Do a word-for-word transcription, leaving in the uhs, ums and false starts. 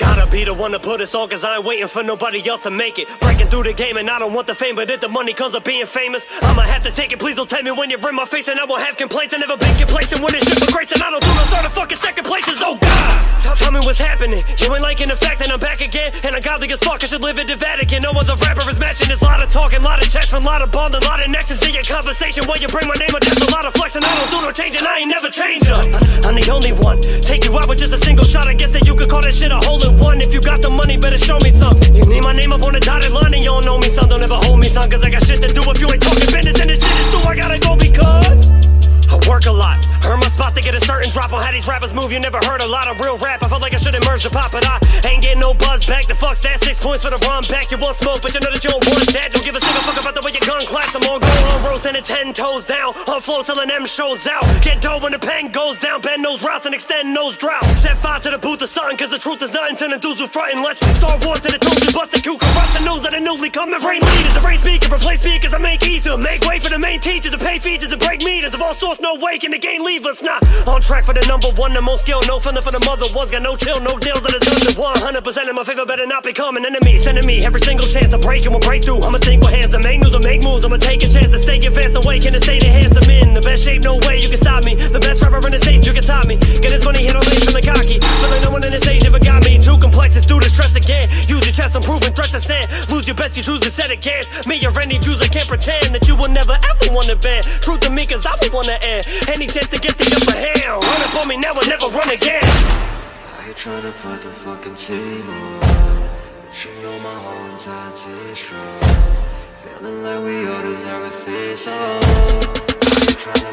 Gotta be the one to put us on, cause I ain't waiting for nobody else to make it. Breaking through the game and I don't want the fame, but if the money comes with being famous, I'ma have to take it. Please don't tell me when you're in my face, and I won't have complaints. I never been complacent when it's just for grace, and I don't do no third or fucking second places. Oh God, tell me what's happening. You ain't liking the fact that I'm back again, and I'm godly as fuck. I should live in the Vatican. No one's a rapper is matching. It's a lot of talking, lot of chats, a lot of bond, a lot of nexus in your conversation. When you bring my name up, just a lot of flexing. I don't do no changing. I ain't never changing. I'm the only one. Take you out with just a single shot. I guess that you could call that shit a hole in one. If you got the money, better show me some. You need my name up on a dotted line, and you don't know me, son. Don't ever hold me, son, cause I got shit to do. If you ain't talking business and this shit is through, I gotta go because I work a lot. Earn my spot to get a certain drop on how these rappers move. You never heard a lot of real rap. I felt like I should merge the pop, but I ain't getting no buzz back. The fuck's that? Six points for the run back. You want smoke, but you know that you don't want that. Don't give a single fuck about the way your gun claps. I'm on goal, on roast, and it ten toes down. On flow till an M shows out. Get dough when the pen goes down. Bend those routes and extend those droughts. Set fire to the booth or something, cause the truth is nothing to the dudes who frontin'. Let's Star Wars to the dudes who bust the coup. Crush the news and the newly coming rain leaders. The rain speakers replace speakers and make easier. Make way for the main teachers and pay features and break meters of all sorts. No wake in the game, leave us not on track for the number one. The most skilled, no fender for the mother ones. Got no chill, no deals, and it's under one hundred percent in my favor. Better not become an enemy. Sending me every single chance to break and we'll break through. I'ma think with hands and make news and make moves. I'ma take a chance to stay advanced away. Can it stay the hands I'm in? The best shape, no way you can stop me. The best rapper in the states, you can top me. Get his money, hit on late, feeling cocky. Feeling no one in this age ever got me. Too complex, it's through the stress again. Use your chest, improving threats to sand. Lose your best, you choose to set a gas. Me or any views, I can't pretend that you will never ever want to ban. Truth to me, cause I be one to end. Any chance to get the upper hand. Run up on me now and never run again. I try to put the fucking team on, but you know my whole entire team's strong. Feeling like we all deserve a thing, so I try to